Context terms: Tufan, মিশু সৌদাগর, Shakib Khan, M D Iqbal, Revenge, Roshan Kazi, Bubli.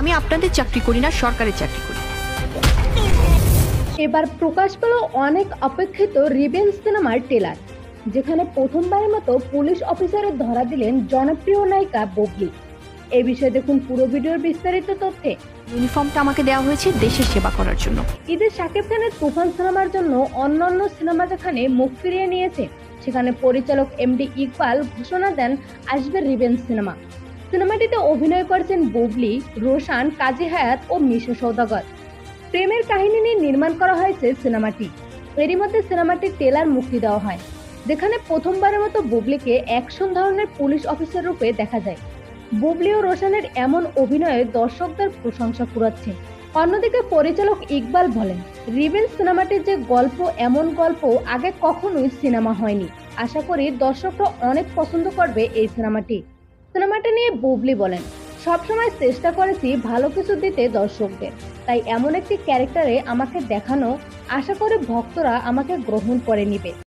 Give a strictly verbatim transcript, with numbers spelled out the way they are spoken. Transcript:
আমি আপনাদের চাকরি করি না, সরকারের চাকরি করি। এবার প্রকাশ পেল অনেক অপেক্ষিত রিভেঞ্জ সিনেমার ট্রেলার, যেখানে প্রথমবারের মতো পুলিশ অফিসারের ধরা দিলেন জনপ্রিয় নায়িকা বুবলি। এ বিষয়ে দেখুন পুরো ভিডিওর বিস্তারিত তথ্যে। ইউনিফর্মটা আমাকে দেওয়া হয়েছে দেশের সেবা করার জন্য। ঈদের শাকিব খানের তুফান সিনেমার জন্য অন্যান্য সিনেমা যেখানে মুখ ফিরিয়ে নিয়েছে, সেখানে পরিচালক এম ডি ইকবাল ঘোষণা দেন আসবে রিভেঞ্জ সিনেমা। সিনেমাটিতে অভিনয় করছেন বুবলি, রোশান কাজী, হায়াত ও মিশু সৌদাগর। প্রেমের কাহিনী নিয়ে নির্মাণ করা হয়েছে সিনেমাটি। এরই মধ্যে সিনেমাটির ট্রেলার মুক্তি দেওয়া হয়, যেখানে প্রথমবারের মতো বুবলিকে অ্যাকশন ধরনের পুলিশ অফিসার রূপে দেখা যায়। বুবলি ও রোশানের এমন অভিনয়ে দর্শকদের প্রশংসা কুড়াচ্ছে। অন্যদিকে পরিচালক ইকবাল বলেন, রিভেঞ্জ সিনেমাটির যে গল্প, এমন গল্প আগে কখনোই সিনেমা হয়নি। আশা করি দর্শকরা অনেক পছন্দ করবে এই সিনেমাটি। সিনেমাটি নিয়ে বুবলি বলেন, সবসময় চেষ্টা করেছি ভালো কিছু দিতে দর্শকদের, তাই এমন একটি ক্যারেক্টারে আমাকে দেখানো, আশা করি ভক্তরা আমাকে গ্রহণ করে নিবে।